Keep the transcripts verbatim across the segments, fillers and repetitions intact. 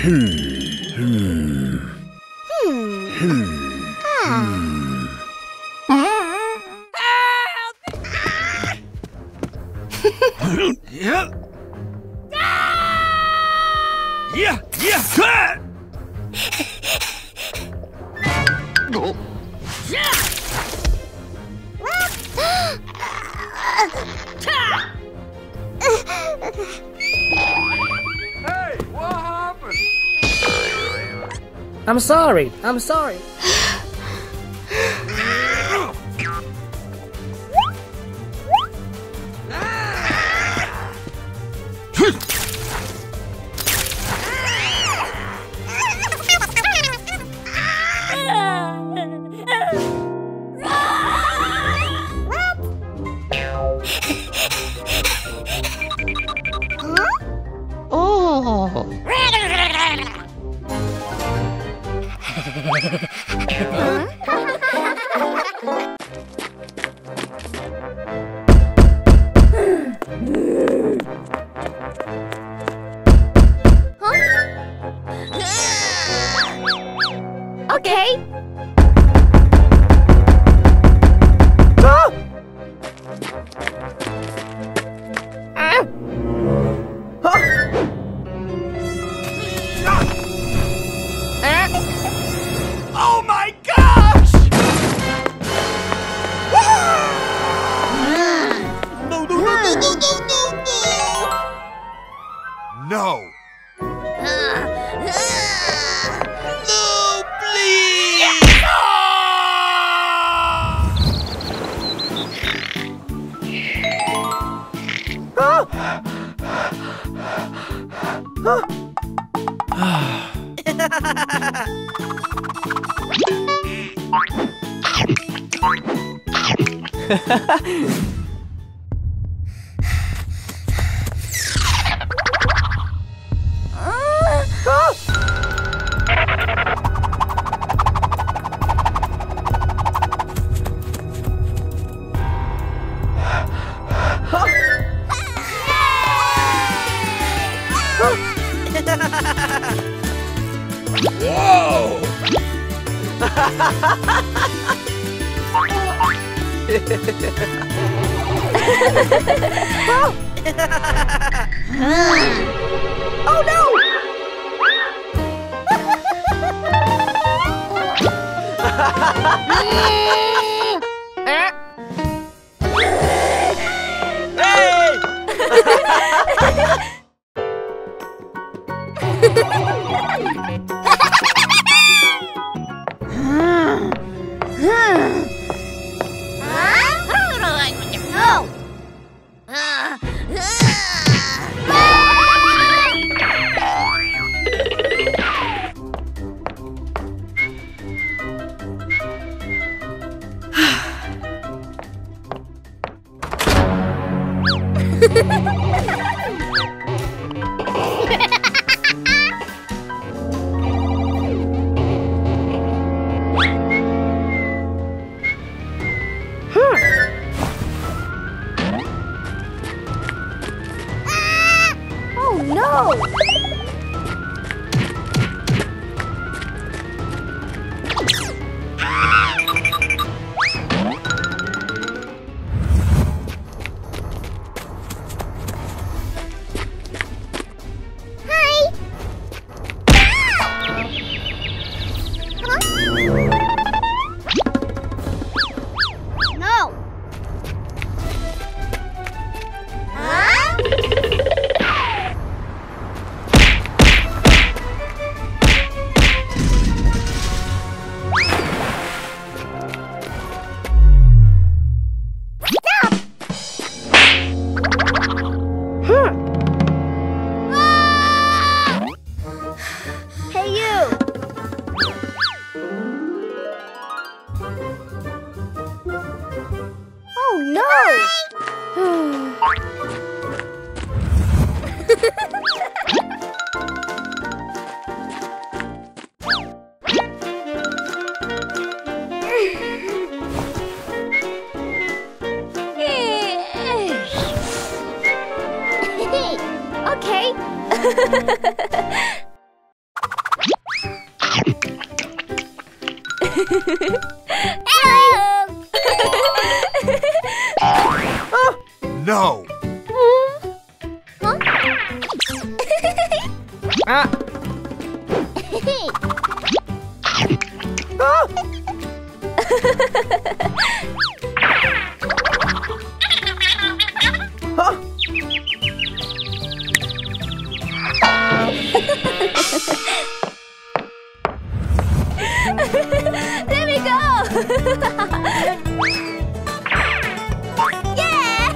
Hmm. Hmm. Hmm. Hmm. Ah. Hey, what happened? I'm sorry, I'm sorry. Ah! There we go! Yeah!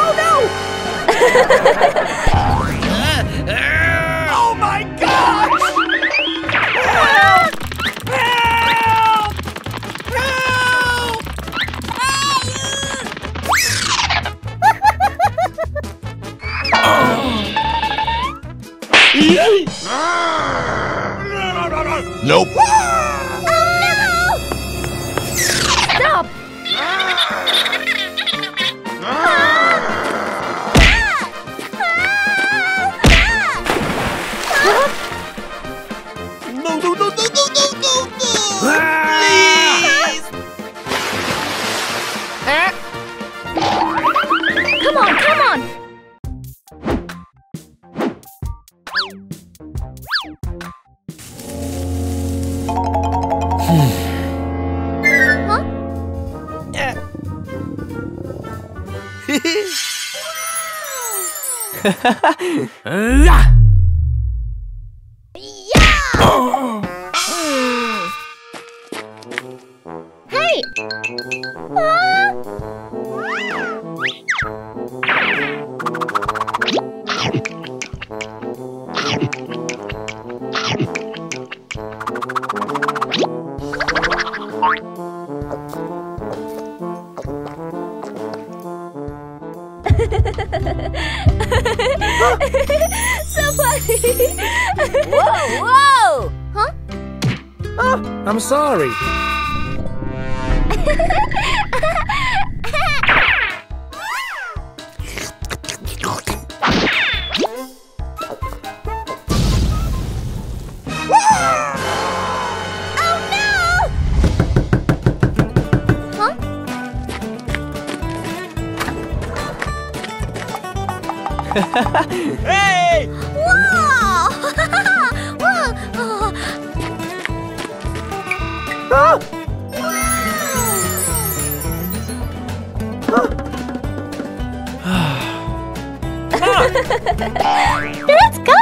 Oh no! Oh my gosh! Help! Help! Help! Oh. Nope. Yeah. Oh. Hey. Ah. So funny! Whoa, whoa! Huh? Oh, I'm sorry. Hey! Wow! Wow! Oh. Ah! Wow! Ah. Let's go!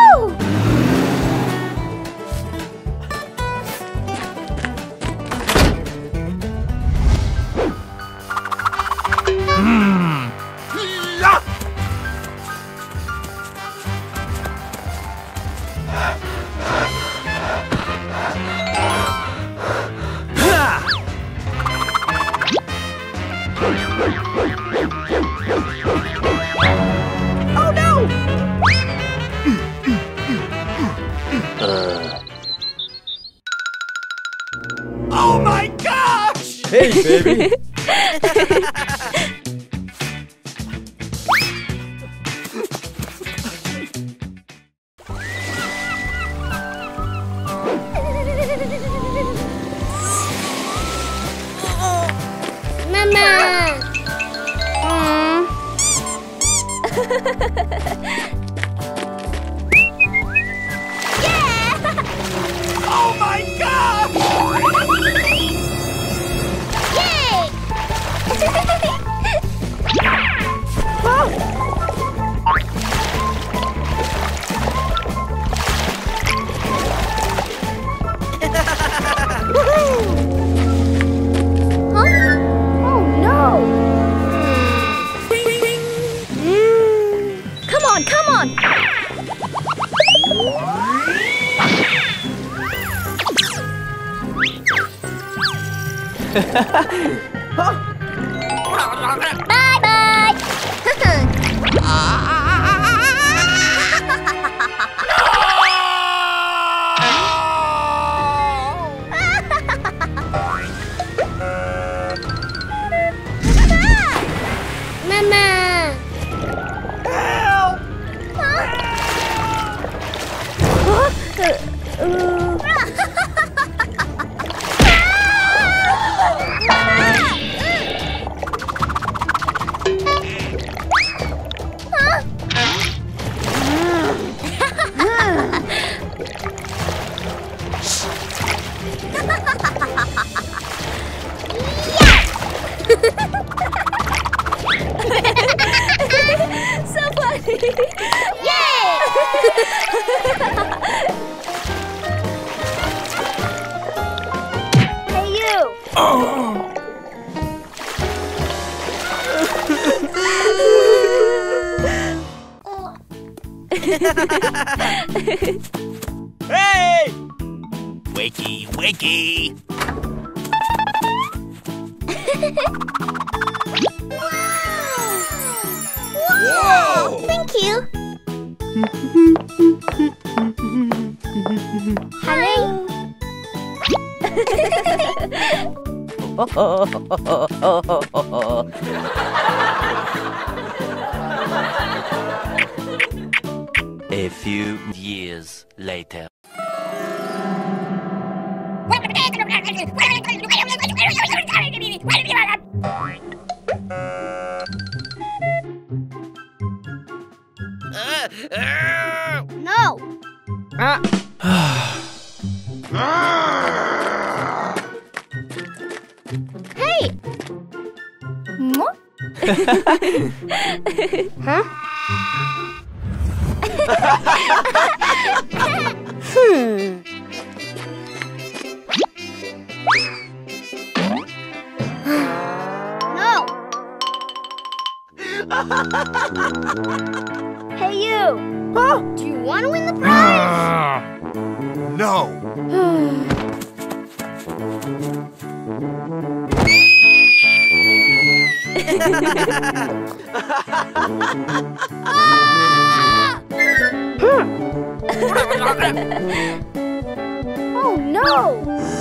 Hey, baby! Mama! Yeah! Oh my God! Bye bye. No! Yay! Hey, you! Oh. Hey! Wakey, wakey! Wow! Thank you! Hello! A few years later. No! Ah. Hey! Huh? Hmm. No! Hey, you! Huh? Do you want to win the prize? No. Oh, no. Huh?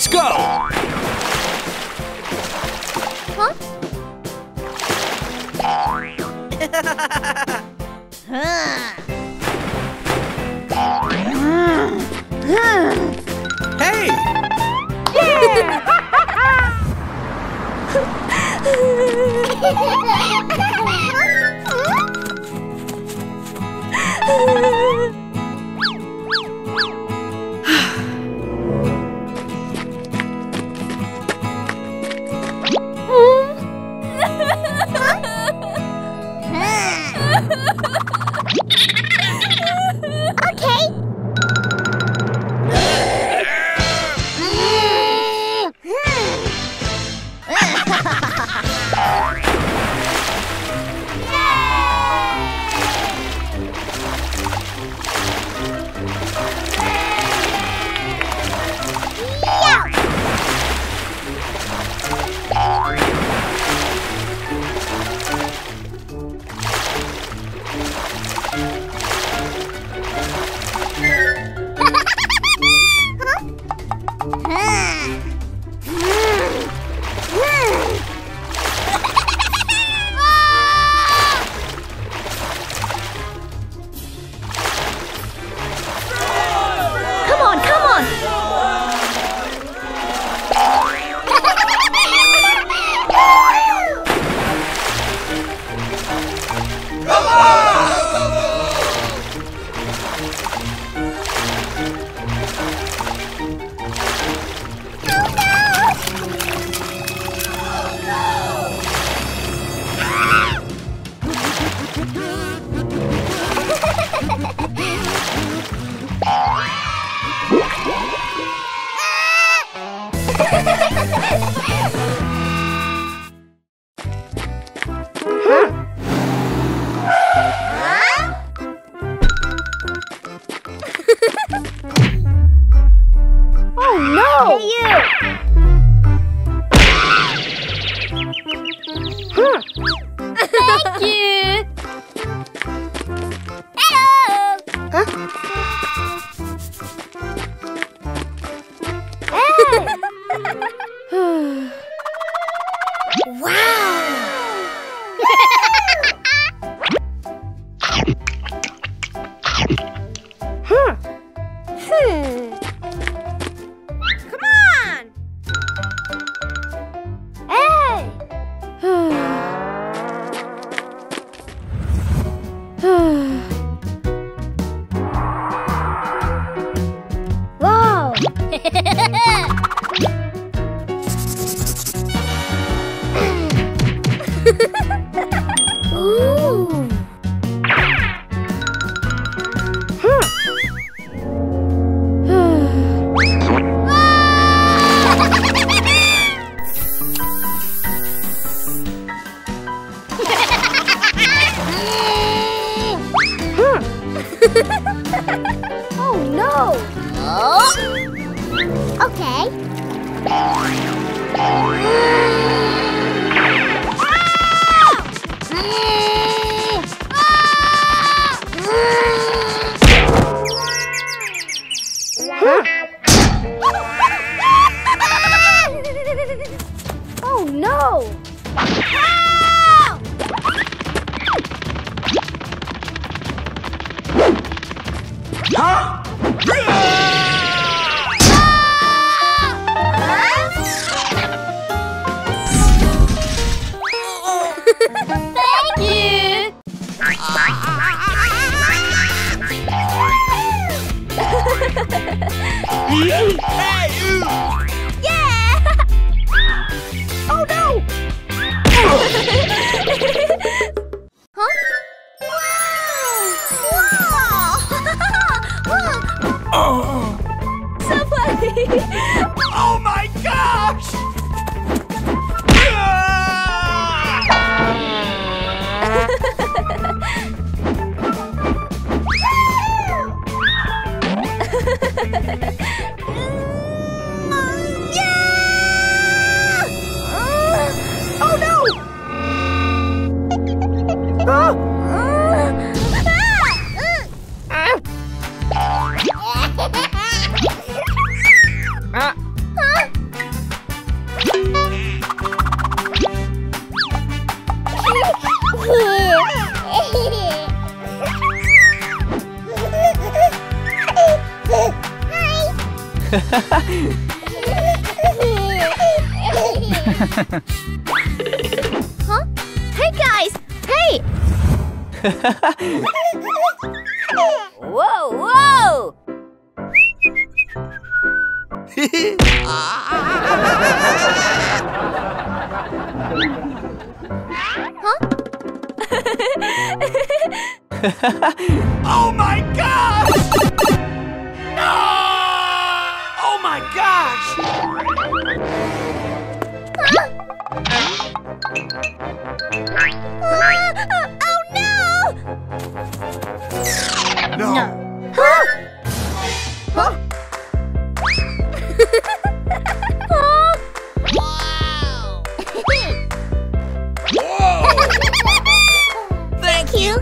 Let's go! Huh? Hey! Yeah! Huh? Huh? Hey guys! Hey! Whoa, whoa! Huh? Oh my gosh! No! Oh my gosh! Huh? Uh, oh no! No! No. Huh? Huh? Huh? Wow! Whoa! Thank you!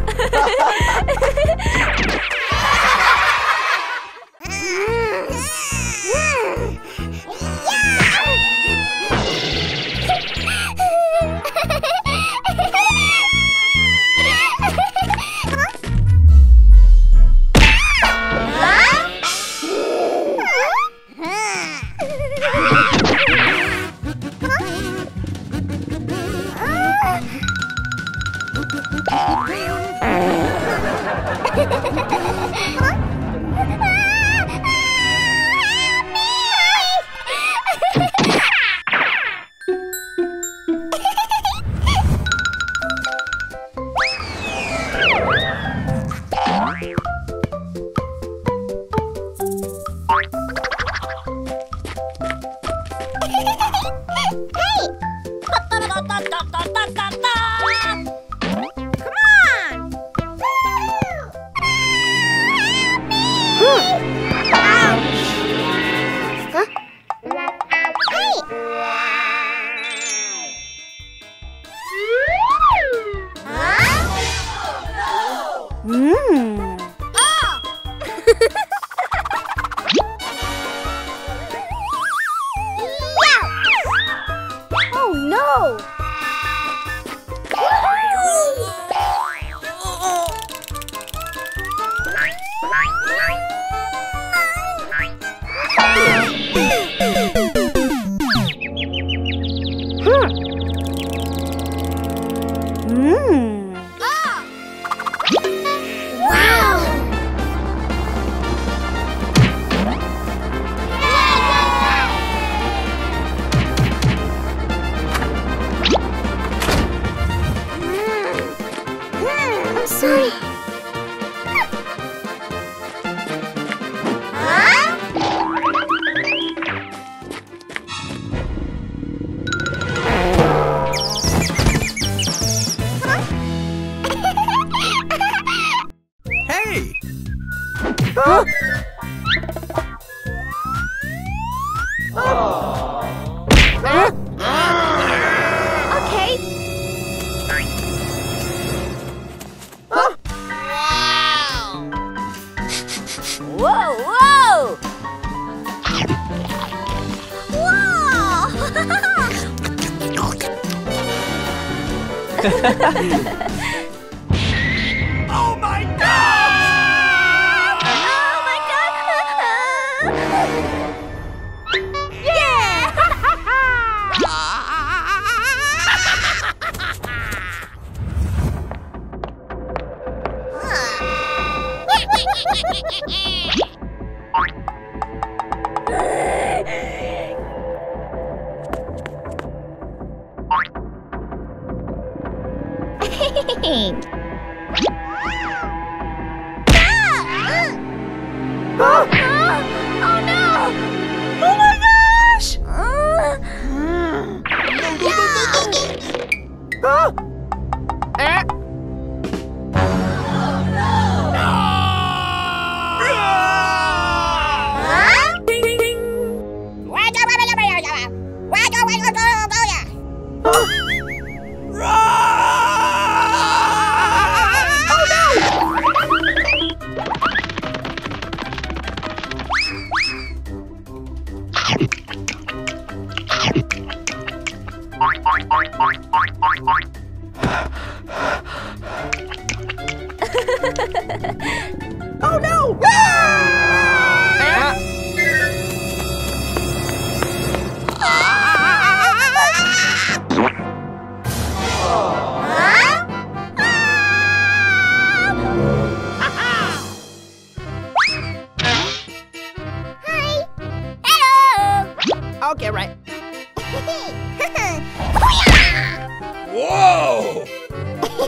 Oh no! Ah! Ah!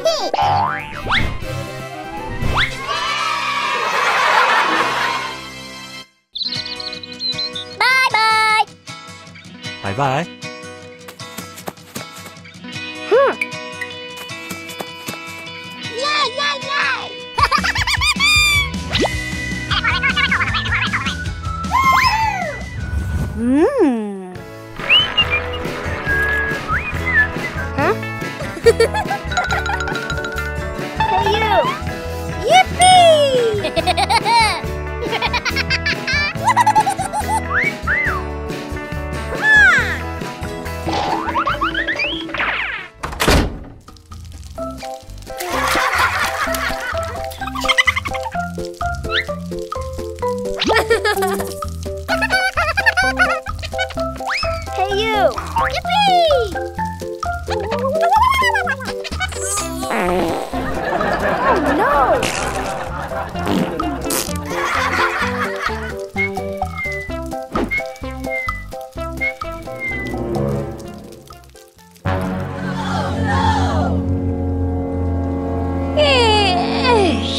Bye-bye! Bye-bye. Hmm. Yay, yay, yay! Mmm. Huh? Hey, you! Yippee! Hey you! Yippee! Oh no! Oh no! Eesh!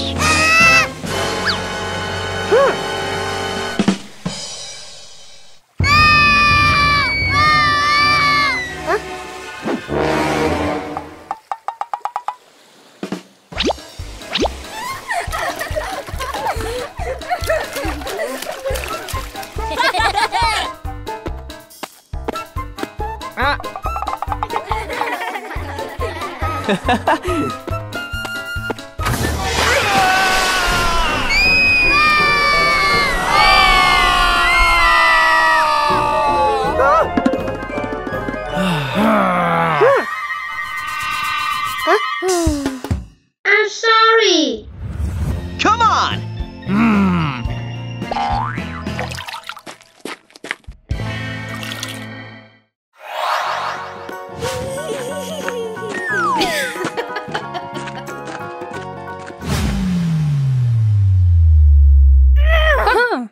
I'm sorry. Come on. Mm. Oh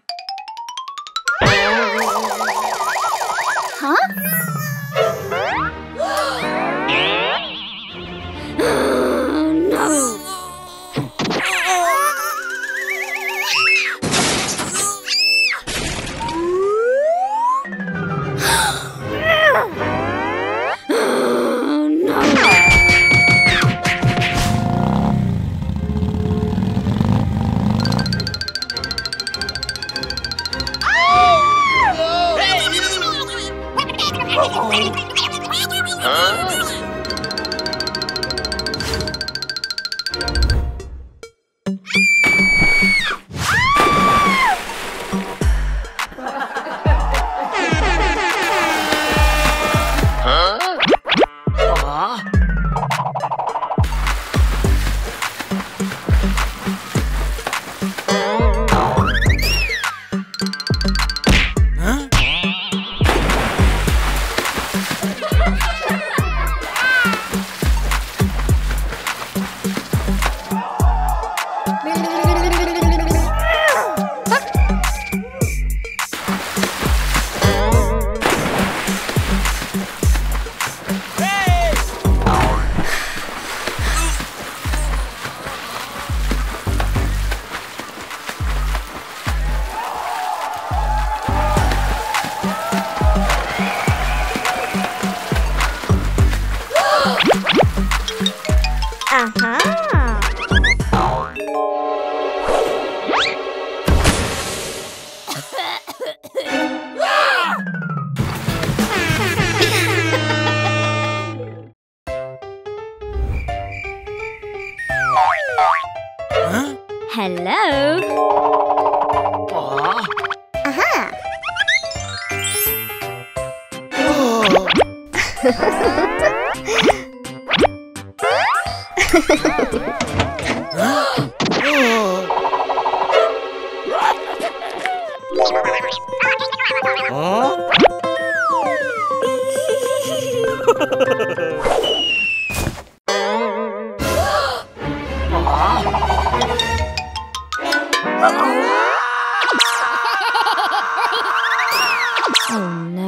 no.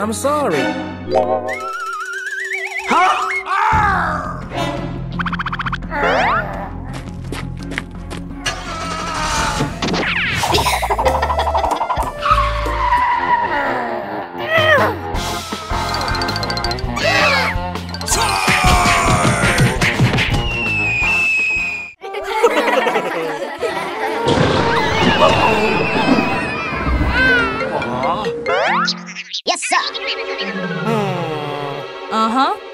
I'm sorry. Huh? Uh-huh.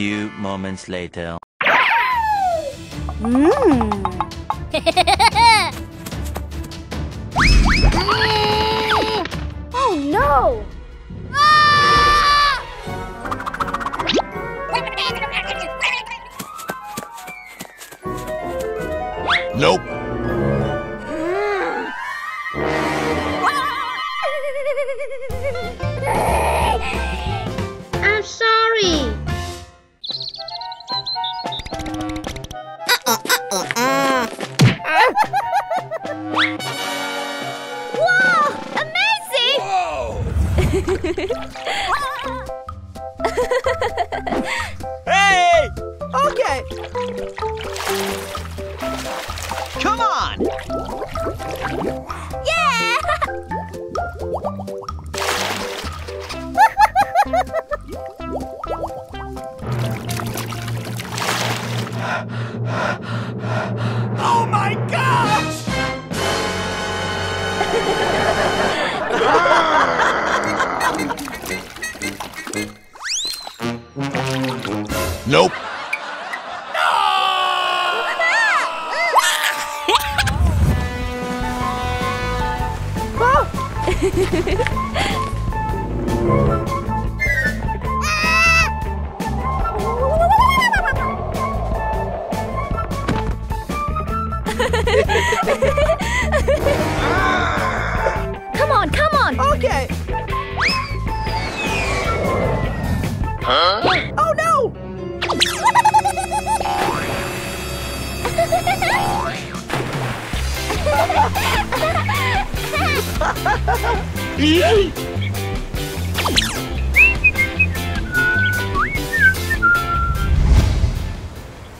Few moments later. Mm. Oh no! Nope. I'm sorry. Hey! Okay! Come on! Yeah! Oh my gosh! Ah! Nope. No! Come on, come on! Okay! Huh? Oh no! Yay!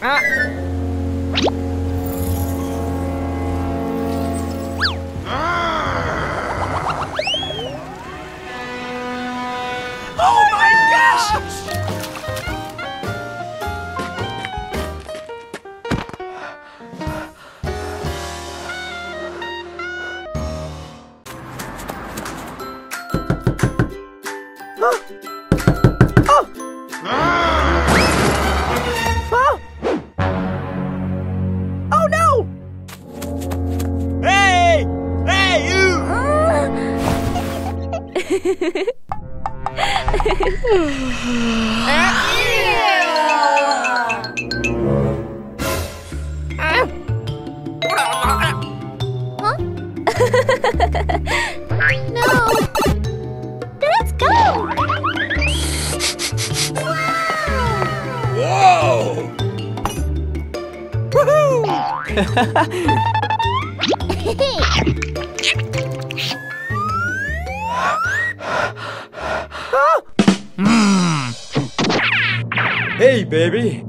Ah. Ah. Oh my gosh! Hey, baby.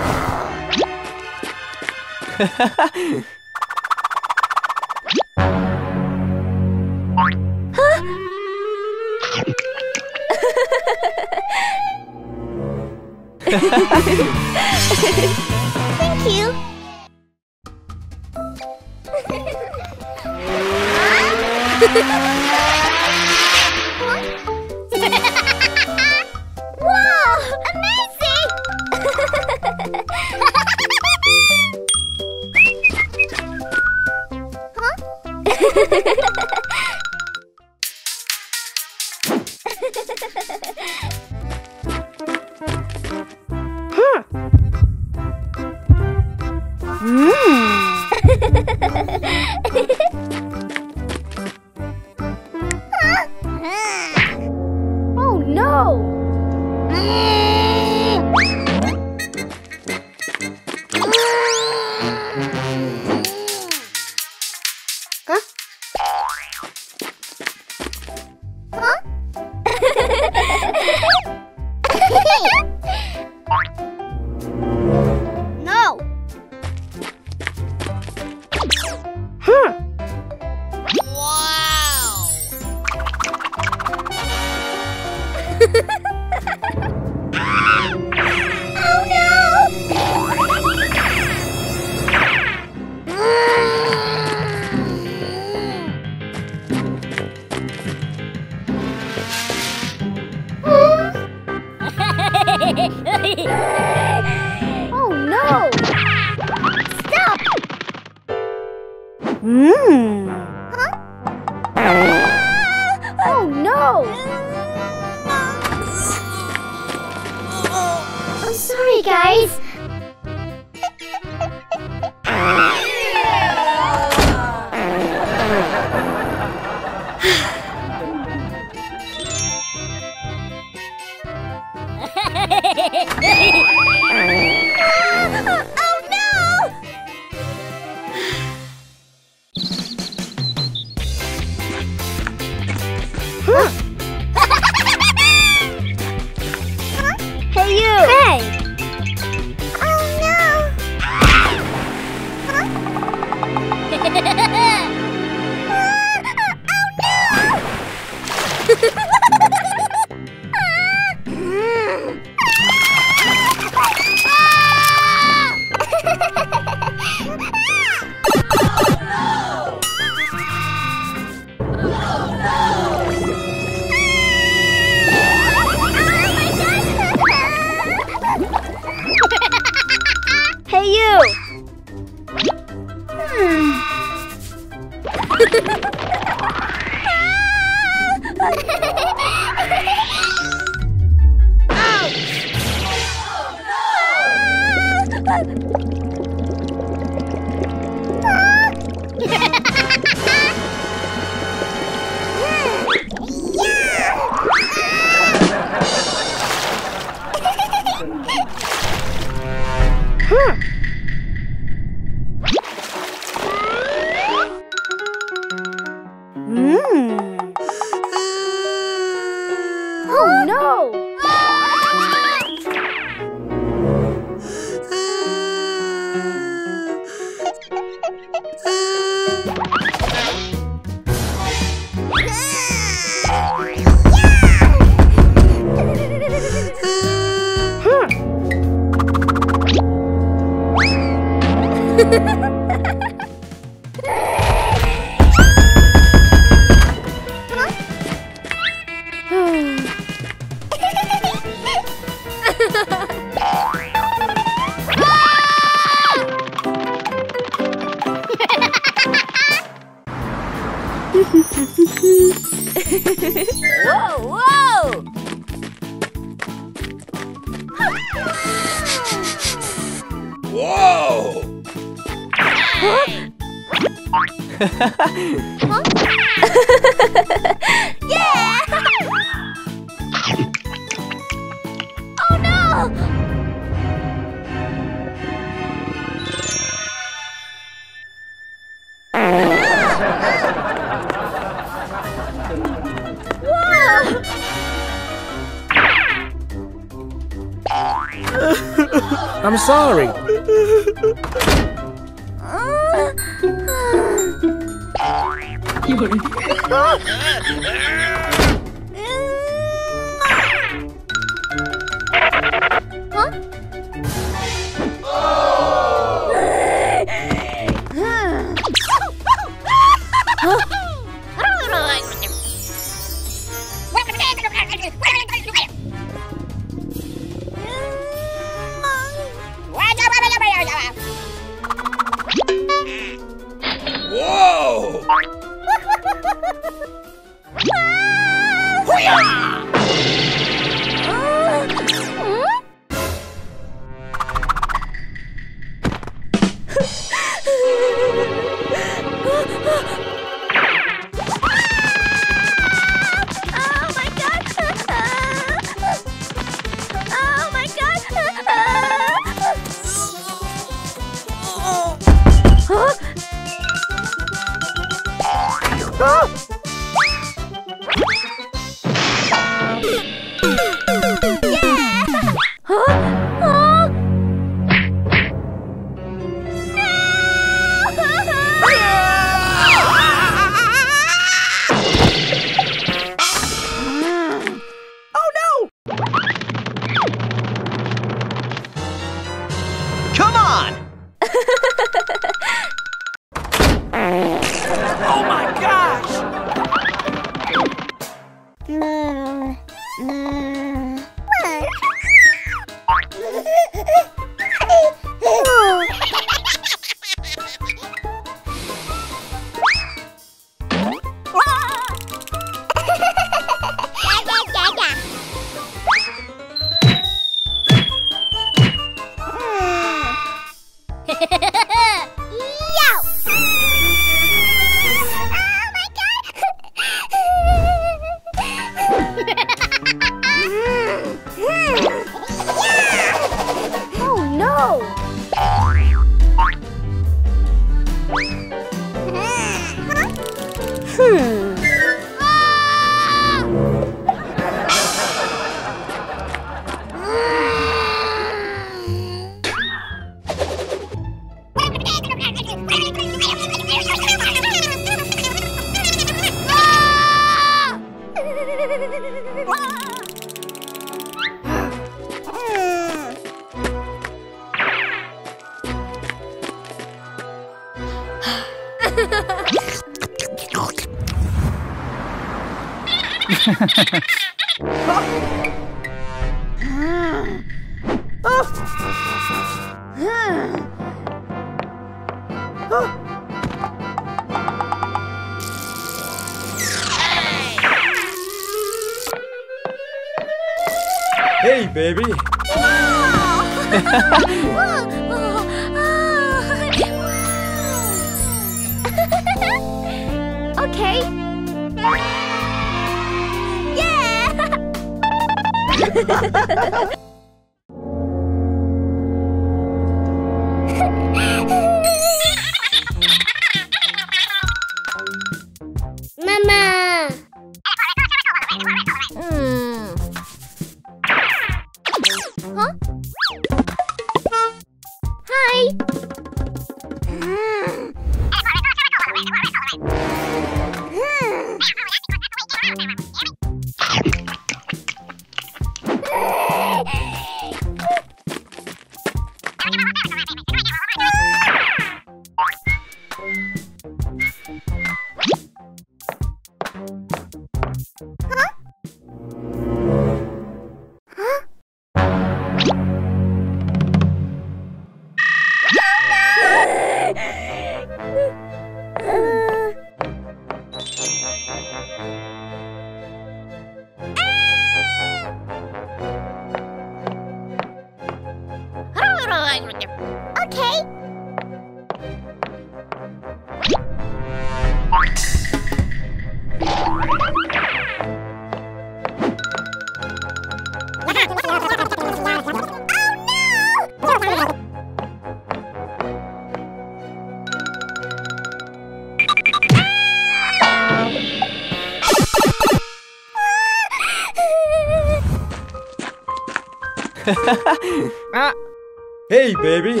Hey, baby.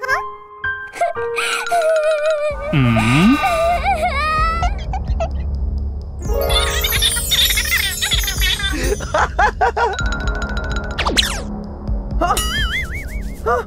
Huh? Mm-hmm. Huh? Huh?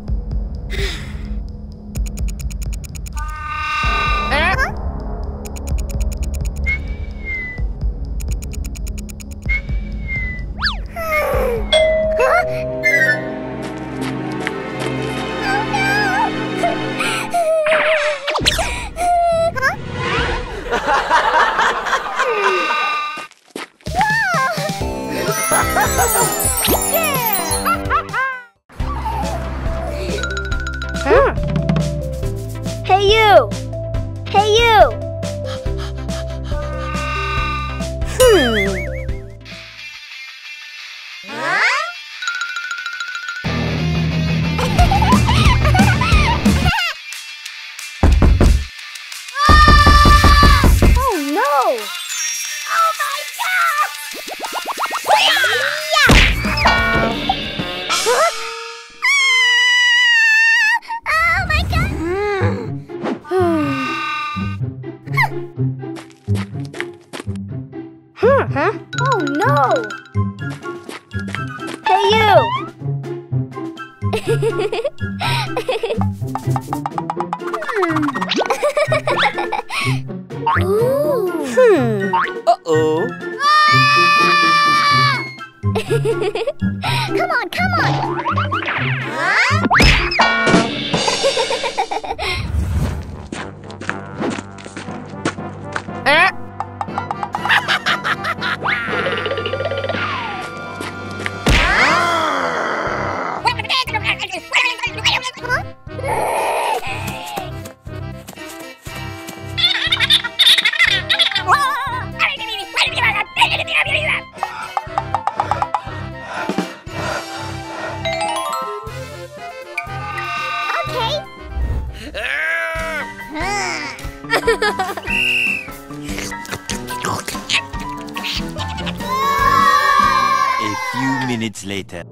A few minutes later.